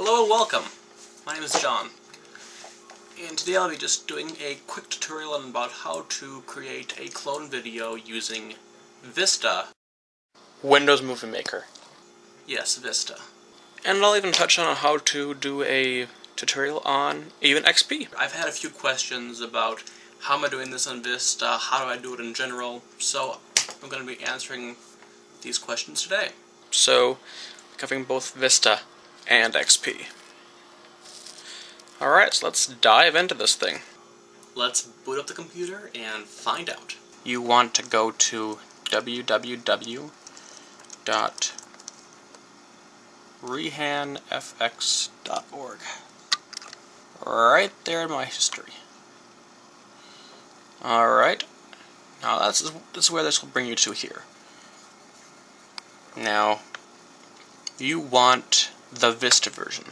Hello and welcome! My name is John, and today I'll be just doing a quick tutorial about how to create a clone video using VISTA. Windows Movie Maker. Yes, VISTA. And I'll even touch on how to do a tutorial on even XP. I've had a few questions about how am I doing this on VISTA, how do I do it in general, so I'm going to be answering these questions today. So, covering both VISTA and XP. Alright, so let's dive into this thing. Let's boot up the computer and find out. You want to go to www.rehanfx.org. Right there in my history. Alright, now this is where this will bring you to here. Now, you want the VISTA version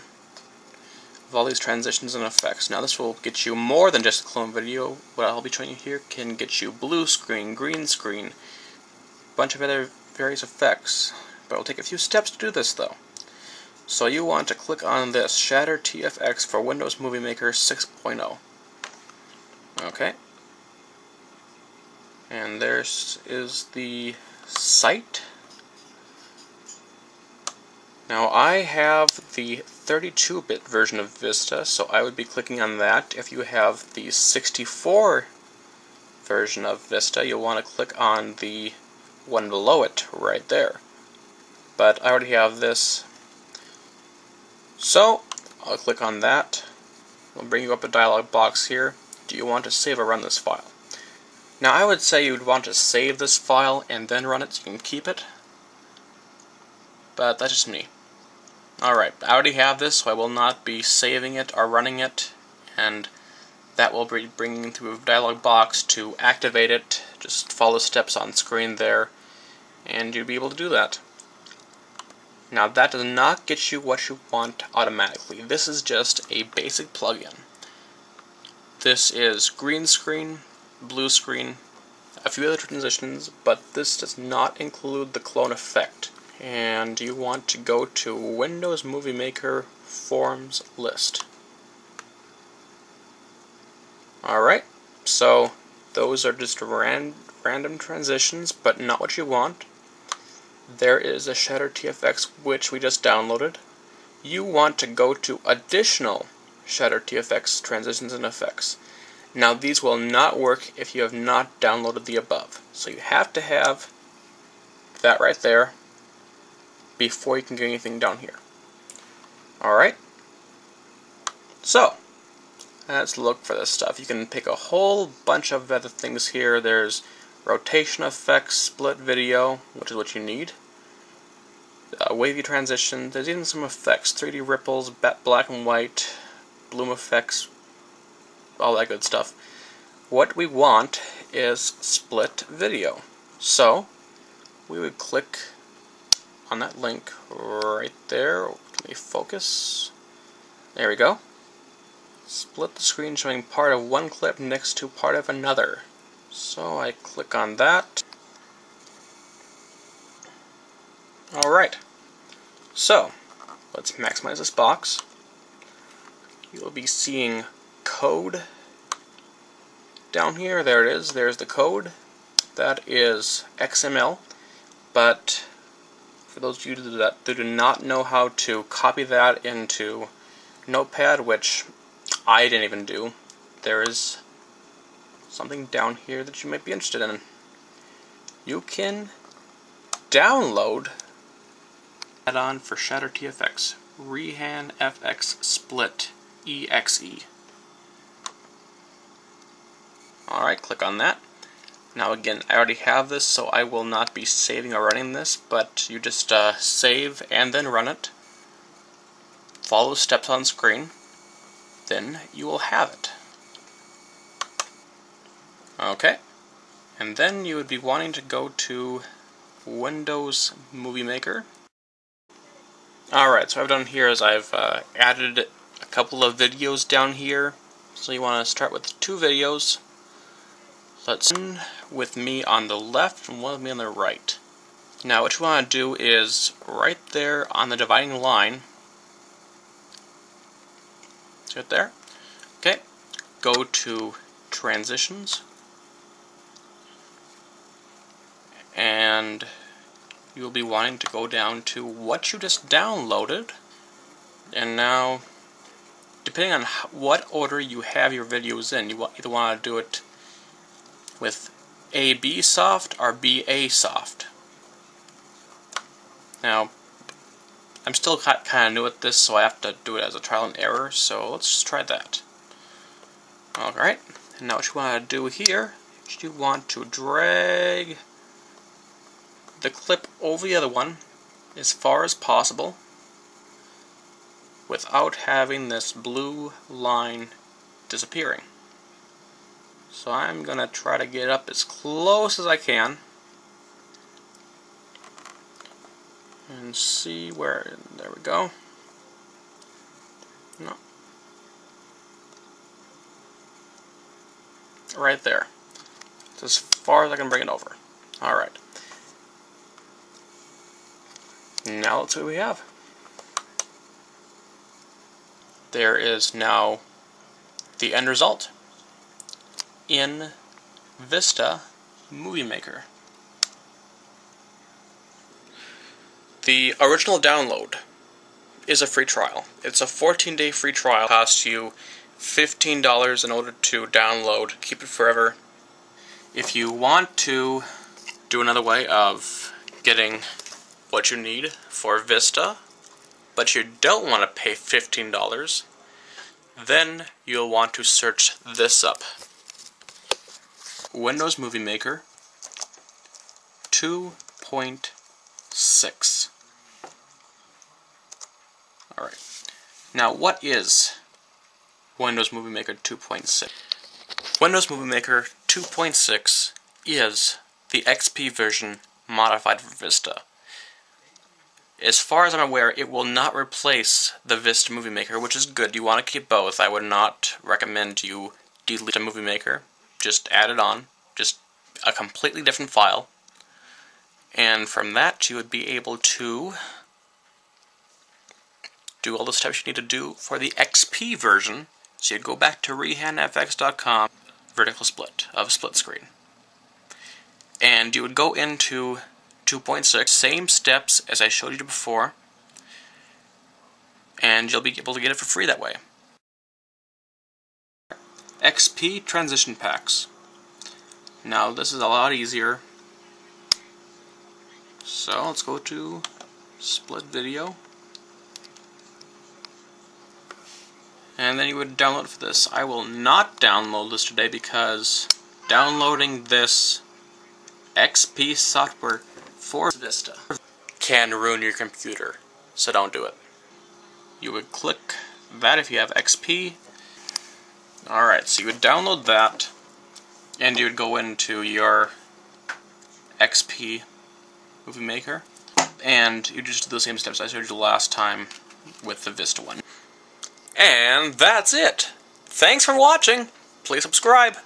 of all these transitions and effects. Now this will get you more than just a clone video. What I'll be showing you here can get you blue screen, green screen, a bunch of other various effects. But it'll take a few steps to do this though. So you want to click on this, Shader TFX for Windows Movie Maker 6.0. Okay. And there is the site. Now I have the 32-bit version of VISTA, so I would be clicking on that. If you have the 64 version of VISTA, you'll want to click on the one below it right there. But I already have this, so I'll click on that. It'll bring you up a dialog box here. Do you want to save or run this file? Now I would say you'd want to save this file and then run it so you can keep it, but that's just me. Alright, I already have this, so I will not be saving it or running it, and that will be bringing through a dialog box to activate it. Just follow the steps on screen there, and you'll be able to do that. Now that does not get you what you want automatically. This is just a basic plugin. This is green screen, blue screen, a few other transitions, but this does not include the clone effect. And you want to go to Windows Movie Maker Forms List. Alright, so those are just random transitions, but not what you want. There is a Shader TFX which we just downloaded. You want to go to Additional Shader TFX Transitions and Effects. Now these will not work if you have not downloaded the above. So you have to have that right there before you can get anything down here. Alright, so let's look for this stuff. You can pick a whole bunch of other things here. There's rotation effects, split video, which is what you need, wavy transition, there's even some effects, 3D ripples, black and white, bloom effects, all that good stuff. What we want is split video, so we would click on that link right there. Let me focus. There we go. Split the screen showing part of one clip next to part of another. So I click on that. Alright. So, let's maximize this box. You'll be seeing code down here. There it is. There's the code. That is XML. But for those of you that do not know how to copy that into Notepad, which I didn't even do, there is something down here that you might be interested in. You can download add-on for Shader TFX, RehanFX Split EXE. Alright, click on that. Now again, I already have this, so I will not be saving or running this, but you just save and then run it. Follow the steps on screen, then you will have it. Okay, and then you would be wanting to go to Windows Movie Maker. Alright, so what I've done here is I've added a couple of videos down here. So you want to start with 2 videos. Let's one with me on the left and one with me on the right. Now what you want to do is right there on the dividing line, See it there? Okay, go to transitions, and you'll be wanting to go down to what you just downloaded. And now, depending on what order you have your videos in, you either want to do it with AB soft or BA soft. Now, I'm still kind of new at this, so I have to do it as a trial and error, so let's just try that. Alright, and now what you want to do here is you want to drag the clip over the other one as far as possible without having this blue line disappearing. So I'm going to try to get up as close as I can and see where, there we go. No. Right there. It's as far as I can bring it over. Alright. Now let's see what we have. There is now the end result in VISTA Movie Maker. The original download is a free trial. It's a 14-day free trial. It costs you $15 in order to download, keep it forever. If you want to do another way of getting what you need for VISTA, but you don't want to pay $15, then you'll want to search this up. Windows Movie Maker 2.6. Alright. Now, what is Windows Movie Maker 2.6? Windows Movie Maker 2.6 is the XP version modified for VISTA. As far as I'm aware, it will not replace the VISTA Movie Maker, which is good. You want to keep both. I would not recommend you delete a Movie Maker. Just add it on. Just a completely different file. And from that, you would be able to do all the steps you need to do for the XP version. So you'd go back to RehanFX.com, vertical split of split screen. And you would go into 2.6, same steps as I showed you before, and you'll be able to get it for free that way. XP transition packs. Now this is a lot easier. So let's go to split video, and then you would download for this. I will not download this today because downloading this XP software for VISTA can ruin your computer, so don't do it. You would click that if you have XP. Alright, so you would download that, and you would go into your XP Movie Maker, and you just do the same steps I showed you last time with the VISTA one. And that's it! Thanks for watching! Please subscribe!